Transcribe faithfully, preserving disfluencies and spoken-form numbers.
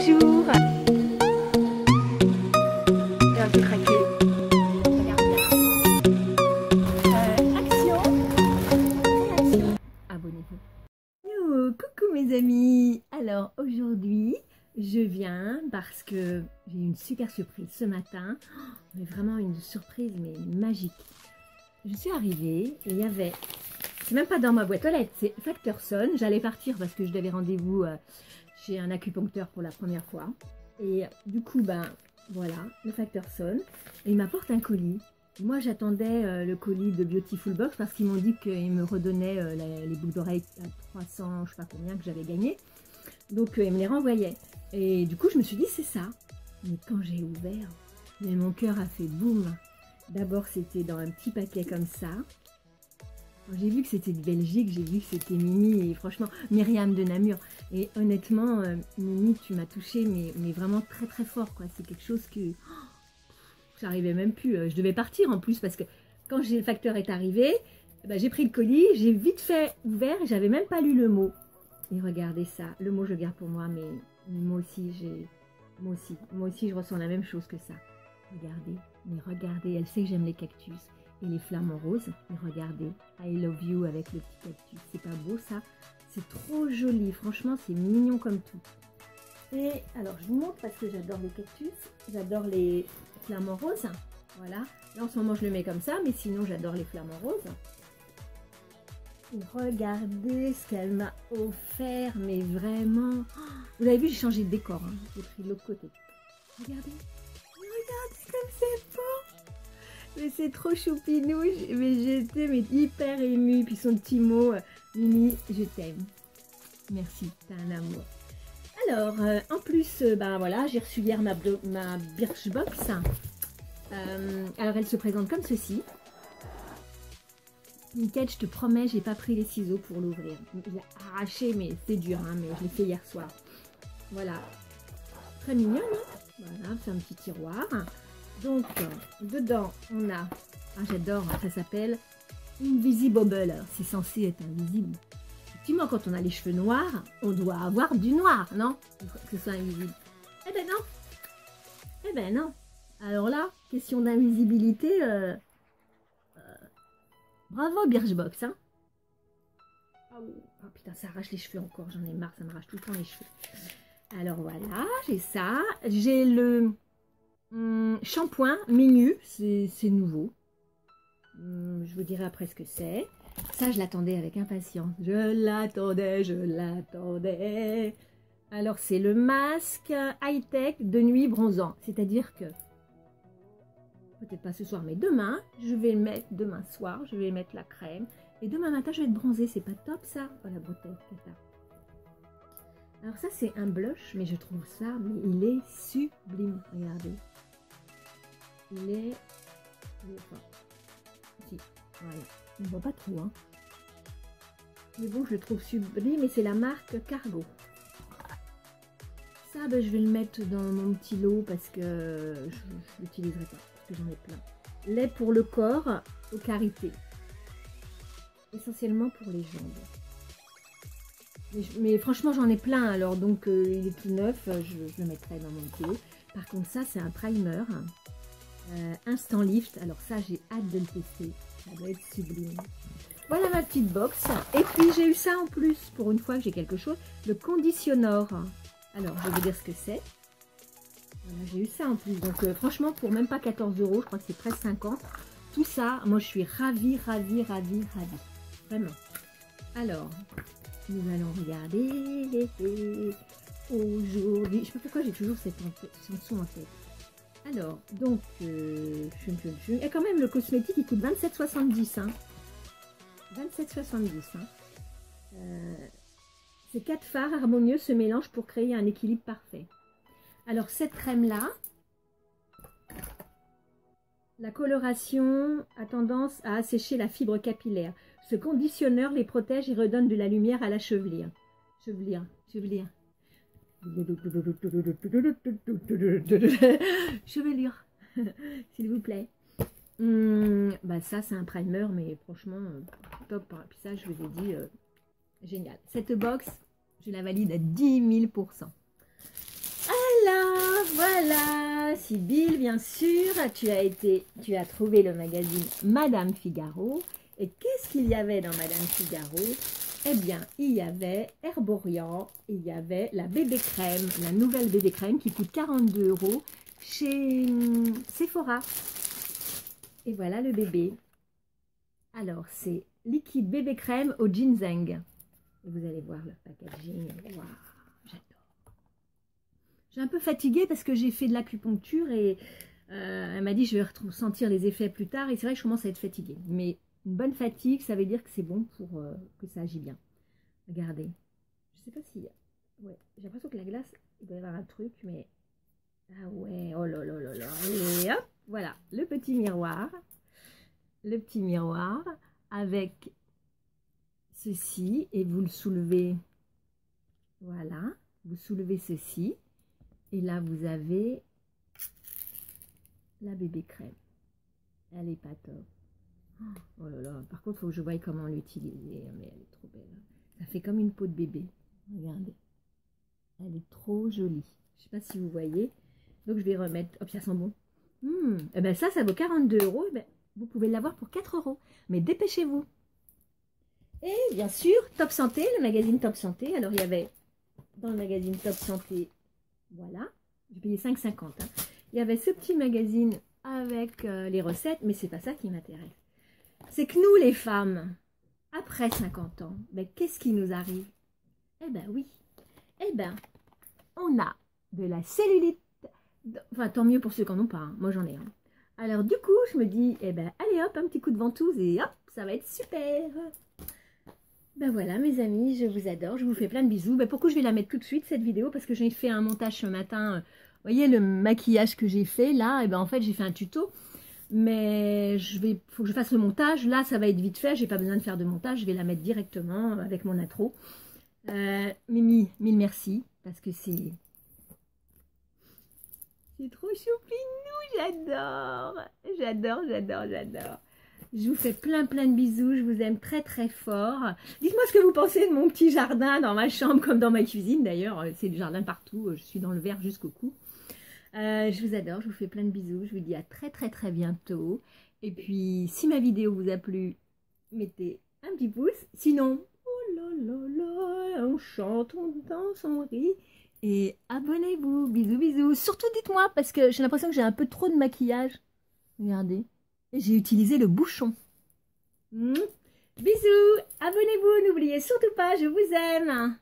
Bonjour. J'ai un peu craqué. Regarde bien. Action. Abonnez-vous. Yo, coucou mes amis. Alors aujourd'hui, je viens parce que j'ai eu une super surprise ce matin. Mais vraiment une surprise, mais magique. Je suis arrivée et il y avait... C'est même pas dans ma boîte aux lettres, c'est Facteur Son. J'allais partir parce que je devais rendez-vous euh, chez un acupuncteur pour la première fois. Et du coup, ben voilà, le Facteur Son. Et il m'apporte un colis. Moi, j'attendais euh, le colis de Beautiful Box parce qu'ils m'ont dit qu'ils me redonnaient euh, la, les boucles d'oreilles à trois cents, je sais pas combien, que j'avais gagné. Donc, euh, ils me les renvoyaient. Et du coup, je me suis dit, c'est ça. Mais quand j'ai ouvert, mais mon cœur a fait boum. D'abord, c'était dans un petit paquet comme ça. J'ai vu que c'était de Belgique, j'ai vu que c'était Mimi et franchement Myriam de Namur. Et honnêtement, euh, Mimi, tu m'as touchée, mais, mais vraiment très très fort, quoi. C'est quelque chose que oh, j'arrivais même plus. Je devais partir en plus parce que quand le facteur est arrivé, bah, j'ai pris le colis, j'ai vite fait ouvert et j'avais même pas lu le mot. Et regardez ça, le mot je garde pour moi, mais, mais moi aussi, j'ai, moi aussi, moi aussi, je ressens la même chose que ça. Regardez, mais regardez, elle sait que j'aime les cactus. Et les flammes en rose, et regardez, I love you avec le petit cactus. C'est pas beau ça? C'est trop joli, franchement c'est mignon comme tout. Et alors je vous montre parce que j'adore les cactus, j'adore les flammes en rose. Voilà, là en ce moment je le mets comme ça, mais sinon j'adore les flammes en rose. Et regardez ce qu'elle m'a offert, mais vraiment... Oh, vous avez vu, j'ai changé de décor, hein. J'ai pris de l'autre côté. Regardez, regardez comme c'est beau! Mais c'est trop choupinou, mais j'étais hyper émue. Puis son petit mot, Mimi, je t'aime. Merci, t'es un amour. Alors, euh, en plus, euh, ben voilà, j'ai reçu hier ma, ma Birchbox. Euh, alors, elle se présente comme ceci. Nickel, je te promets, j'ai pas pris les ciseaux pour l'ouvrir. Je l'ai arraché, mais c'est dur, hein, mais je l'ai fait hier soir. Voilà, très mignonne. Hein, voilà, c'est un petit tiroir. Donc, dedans, on a, ah, j'adore, ça s'appelle Invisible bubble. C'est censé être invisible. Effectivement, quand on a les cheveux noirs, on doit avoir du noir, non? Que ce soit invisible. Eh ben non. Eh ben non. Alors là, question d'invisibilité, euh... euh... bravo Birchbox, hein. Oh putain, ça arrache les cheveux encore, j'en ai marre, ça m'arrache tout le temps les cheveux. Alors voilà, j'ai ça. J'ai le... Hum, shampoing menu, c'est nouveau. Hum, je vous dirai après ce que c'est. Ça, je l'attendais avec impatience. Je l'attendais, je l'attendais. Alors, c'est le masque high-tech de nuit bronzant. C'est-à-dire que, peut-être pas ce soir, mais demain, je vais le mettre demain soir. Je vais mettre la crème. Et demain matin, je vais être bronzée. C'est pas top, ça? Oh, la bretelle, c'est ça. Alors ça, c'est un blush, mais je trouve ça, mais il est sublime. Regardez. Il est... Il est... Enfin, si, voilà. On ne voit pas trop, hein. Mais bon, je le trouve sublime et c'est la marque Cargo. Ça, ben, je vais le mettre dans mon petit lot parce que je ne l'utiliserai pas, parce que j'en ai plein. Lait pour le corps, aux carités. Essentiellement pour les jambes. Mais, mais franchement, j'en ai plein, alors donc euh, il est tout neuf, je, je le mettrai dans mon pied. Par contre, ça, c'est un primer. Euh, Instant Lift, alors ça, j'ai hâte de le tester. Ça doit être sublime. Voilà ma petite box. Et puis, j'ai eu ça en plus, pour une fois que j'ai quelque chose. Le conditionneur. Alors, je vais vous dire ce que c'est. Voilà, j'ai eu ça en plus. Donc, euh, franchement, pour même pas quatorze euros, je crois que c'est presque cinquante. Tout ça, moi, je suis ravie, ravie, ravie, ravie. Vraiment. Alors... Nous allons regarder aujourd'hui. Je sais pas pourquoi j'ai toujours cette chanson en tête. Alors, donc, euh, chum, chum, chum. Il y a quand même le cosmétique, il coûte vingt-sept soixante-dix. Hein. vingt-sept soixante-dix. Hein. Euh, Ces quatre fards harmonieux se mélangent pour créer un équilibre parfait. Alors, cette crème-là, la coloration a tendance à assécher la fibre capillaire. Ce conditionneur les protège et redonne de la lumière à la chevelure. Chevelure, chevelure. Chevelure, s'il vous plaît. Hum, bah ça, c'est un primer, mais franchement, top. Hein. Puis ça, je vous ai dit, euh, génial. Cette box, je la valide à dix mille pour cent. Voilà, Sybille, bien sûr, tu as, été, tu as trouvé le magazine Madame Figaro. Et qu'est-ce qu'il y avait dans Madame Figaro? Eh bien, il y avait Erborian, il y avait la bébé crème, la nouvelle bébé crème qui coûte quarante-deux euros chez Sephora. Et voilà le bébé. Alors, c'est liquide bébé crème au ginseng. Vous allez voir le packaging. Waouh, j'adore. J'ai un peu fatiguée parce que j'ai fait de l'acupuncture et euh, elle m'a dit je vais ressentir les effets plus tard. Et c'est vrai que je commence à être fatiguée. Mais une bonne fatigue, ça veut dire que c'est bon pour euh, que ça agit bien. Regardez. Je sais pas si... Ouais, j'ai l'impression que la glace, il doit y avoir un truc, mais... Ah ouais, oh là là là là. Et hop, voilà, le petit miroir. Le petit miroir avec ceci. Et vous le soulevez. Voilà. Vous soulevez ceci. Et là, vous avez la bébé crème. Elle n'est pas top. Oh là là, par contre, il faut que je voie comment l'utiliser, mais elle est trop belle. Ça fait comme une peau de bébé. Regardez. Elle est trop jolie. Je ne sais pas si vous voyez. Donc, je vais remettre... Hop, ça sent bon. Mmh. Eh bien, ça, ça vaut quarante-deux euros. Eh ben, vous pouvez l'avoir pour quatre euros. Mais dépêchez-vous. Et bien sûr, Top Santé, le magazine Top Santé. Alors, il y avait dans le magazine Top Santé... Voilà. J'ai payé cinq cinquante. Hein. Il y avait ce petit magazine avec euh, les recettes, mais c'est pas ça qui m'intéresse. C'est que nous, les femmes, après cinquante ans, ben, qu'est-ce qui nous arrive? Eh ben oui, eh ben, on a de la cellulite. Enfin, tant mieux pour ceux qui n'en ont pas, hein. Moi j'en ai un. Hein. Alors du coup, je me dis, eh ben, allez hop, un petit coup de ventouse et hop, ça va être super. Ben voilà, mes amis, je vous adore, je vous fais plein de bisous. Ben, pourquoi je vais la mettre tout de suite, cette vidéo? Parce que j'ai fait un montage ce matin. Vous voyez le maquillage que j'ai fait là? Eh ben en fait, j'ai fait un tuto. Mais je vais, faut que je fasse le montage. Là, ça va être vite fait. J'ai pas besoin de faire de montage. Je vais la mettre directement avec mon intro. Euh, Mimi, mille merci parce que c'est, c'est trop choupinou. J'adore, j'adore, j'adore, j'adore. Je vous fais plein, plein de bisous. Je vous aime très, très fort. Dites-moi ce que vous pensez de mon petit jardin dans ma chambre comme dans ma cuisine. D'ailleurs, c'est du jardin partout. Je suis dans le vert jusqu'au cou. Euh, je vous adore, je vous fais plein de bisous, je vous dis à très très très bientôt. Et puis, si ma vidéo vous a plu, mettez un petit pouce. Sinon, oh là là là, on chante, on danse, on rit. Et abonnez-vous, bisous bisous. Surtout dites-moi, parce que j'ai l'impression que j'ai un peu trop de maquillage. Regardez, j'ai utilisé le bouchon. Mmh. Bisous, abonnez-vous, n'oubliez surtout pas, je vous aime.